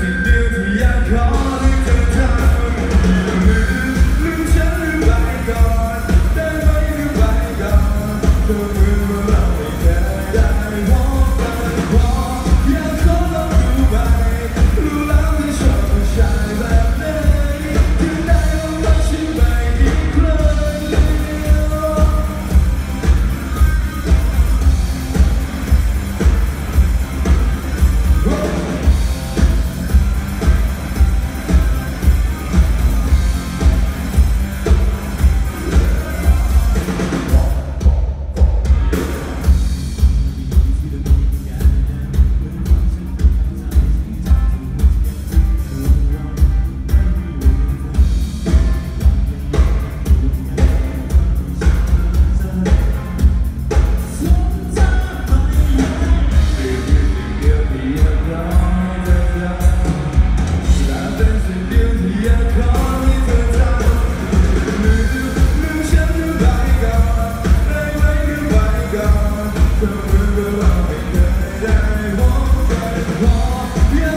The river, I walk, I walk.